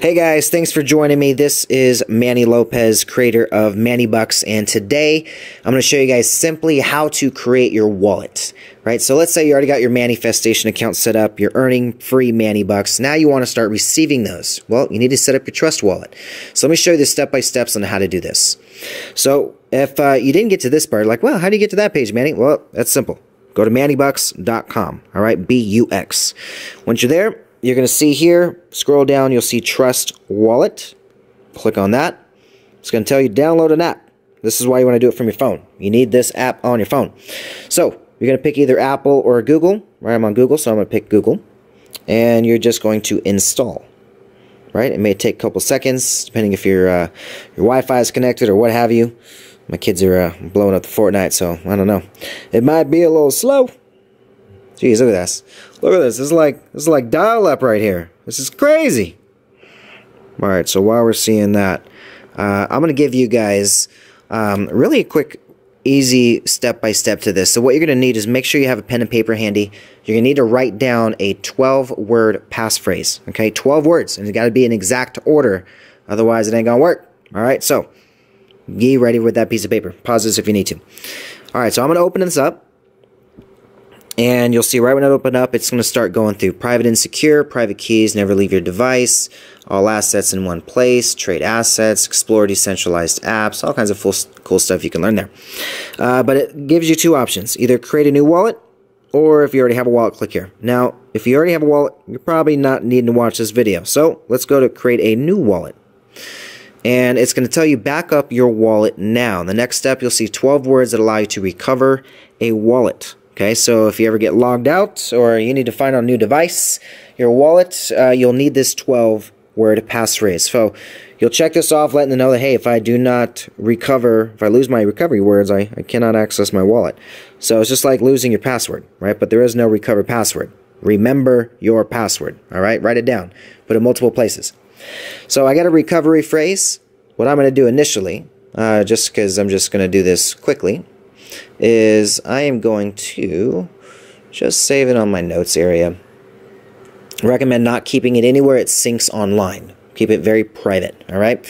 Hey guys, thanks for joining me. This is Manny Lopez, creator of Manny Bucks, and today I'm going to show you guys simply how to create your wallet. Right? So let's say you already got your manifestation account set up, you're earning free Manny Bucks. Now you want to start receiving those. Well, you need to set up your Trust Wallet. So let me show you the step-by-steps on how to do this. So if you didn't get to this part, like, well, how do you get to that page, Manny? Well, that's simple. Go to MannyBUX.com, all right? B-U-X. Once you're there, you're going to see here, scroll down, you'll see Trust Wallet. Click on that. It's going to tell you download an app. This is why you want to do it from your phone. You need this app on your phone. So you're going to pick either Apple or Google. Right, I'm on Google, so I'm going to pick Google. And you're just going to install. Right? It may take a couple seconds, depending if your Wi-Fi is connected or what have you. My kids are blowing up the Fortnite, so I don't know. It might be a little slow. Jeez, look at this. Look at this. This is like dial-up right here. This is crazy. All right, so while we're seeing that, I'm going to give you guys really a quick, easy step-by-step to this. So what you're going to need is make sure you have a pen and paper handy. You're going to need to write down a 12-word passphrase, okay? 12 words, and it's got to be in exact order. Otherwise, it ain't going to work. All right, so get ready with that piece of paper. Pause this if you need to. All right, so I'm going to open this up. And you'll see right when it opens up, it's going to start going through private and secure, private keys, never leave your device, all assets in one place, trade assets, explore decentralized apps, all kinds of cool stuff you can learn there. But it gives you two options. Either create a new wallet, or if you already have a wallet, click here. Now, if you already have a wallet, you're probably not needing to watch this video. So let's go to create a new wallet. And it's going to tell you back up your wallet now. The next step, you'll see 12 words that allow you to recover a wallet. Okay, so if you ever get logged out or you need to find a new device, your wallet, you'll need this 12-word passphrase. So you'll check this off, letting them know that, hey, if I do not recover, if I lose my recovery words, I cannot access my wallet. So it's just like losing your password, right? But there is no recover password. Remember your password, all right? Write it down. Put it in multiple places. So I got a recovery phrase. What I'm going to do initially, just because I'm just going to do this quickly, is I am going to just save it on my notes area. Recommend not keeping it anywhere it syncs online. Keep it very private, all right?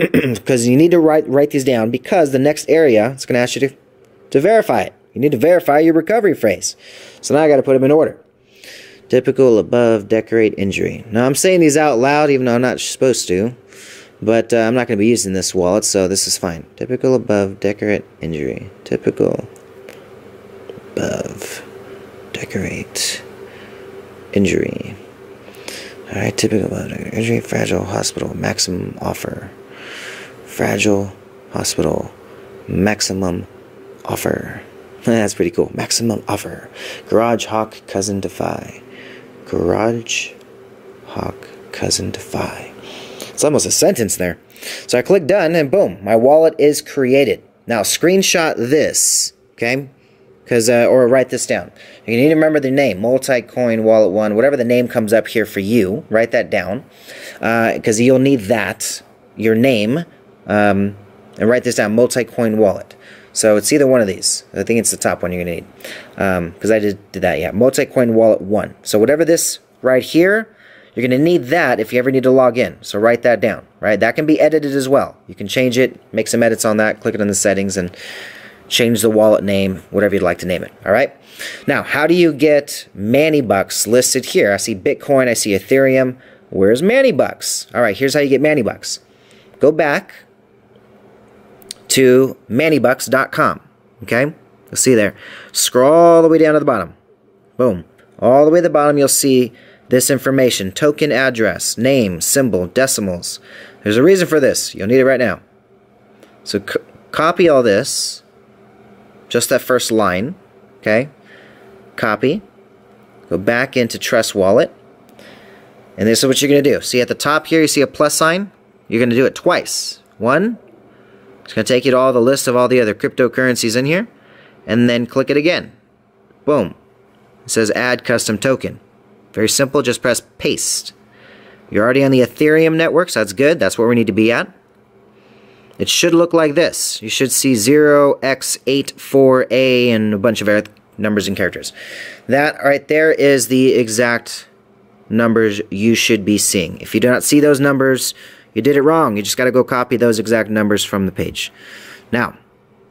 Because you need to write these down, because the next area, it's going to ask you to verify it. You need to verify your recovery phrase. So now I got to put them in order. Typical, above, decorate, injury. Now I'm saying these out loud even though I'm not supposed to. But I'm not going to be using this wallet, so this is fine. Typical, above, decorate, injury. Typical, above, decorate, injury. All right, typical, above, decorate, injury, fragile, hospital, maximum offer. Fragile, hospital, maximum offer. That's pretty cool. Maximum offer. Garage, hawk, cousin, defy. Garage, hawk, cousin, defy. It's almost a sentence there. So I click done, and boom, my wallet is created. Now screenshot this, okay? Because or write this down. You need to remember the name, Multi Coin Wallet One, whatever the name comes up here for you. Write that down, because you'll need that, your name, and write this down, Multi Coin Wallet. So it's either one of these. I think it's the top one you're gonna need, because I did that. Yeah, Multi Coin Wallet One. So whatever this right here. You're going to need that if you ever need to log in. So write that down, right? That can be edited as well. You can change it, make some edits on that, click it on the settings, and change the wallet name, whatever you'd like to name it, all right? Now, how do you get Manny Bucks listed here? I see Bitcoin, I see Ethereum. Where's Manny Bucks? All right, here's how you get Manny Bucks. Go back to MannyBUX.com, okay? You'll see there. Scroll all the way down to the bottom. Boom. All the way to the bottom, you'll see this information, token address, name, symbol, decimals. There's a reason for this. You'll need it right now. So copy all this, just that first line, okay? Copy, go back into Trust Wallet, and this is what you're going to do. See at the top here, you see a plus sign? You're going to do it twice. One, it's going to take you to all the list of all the other cryptocurrencies in here, and then click it again. Boom. It says add custom token. Very simple, just press paste. You're already on the Ethereum network, so that's good. That's where we need to be at. It should look like this. You should see 0x84a and a bunch of numbers and characters. That right there is the exact numbers you should be seeing. If you do not see those numbers, you did it wrong. You just got to go copy those exact numbers from the page. Now,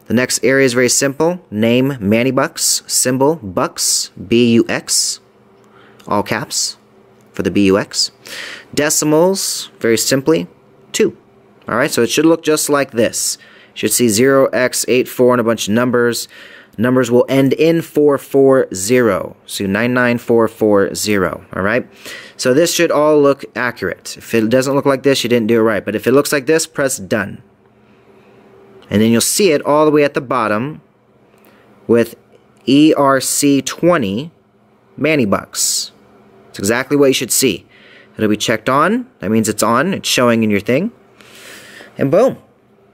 the next area is very simple. Name Manny Bucks, symbol Bucks, B-U-X, all caps for the B-U-X. Decimals, very simply, 2. All right, so it should look just like this. You should see 0x84 and a bunch of numbers. Numbers will end in 440, so 99440, all right? So this should all look accurate. If it doesn't look like this, you didn't do it right. But if it looks like this, press done. And then you'll see it all the way at the bottom with ERC20 Manny Bucks. It's exactly what you should see. It'll be checked on. That means it's on. It's showing in your thing. And boom,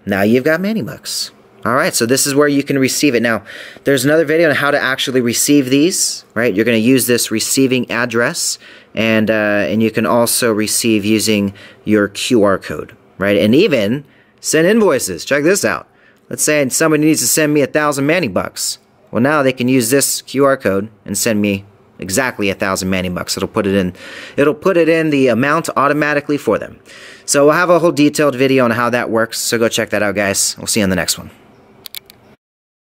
now you've got Manny Bucks. All right, so this is where you can receive it. Now, there's another video on how to actually receive these, right? You're going to use this receiving address, and you can also receive using your QR code, right? And even send invoices. Check this out. Let's say somebody needs to send me 1,000 Manny Bucks. Well, now they can use this QR code and send me exactly 1,000 Manny Bucks. It'll put it in the amount automatically for them. So we'll have a whole detailed video on how that works. So go check that out, guys. We'll see you on the next one.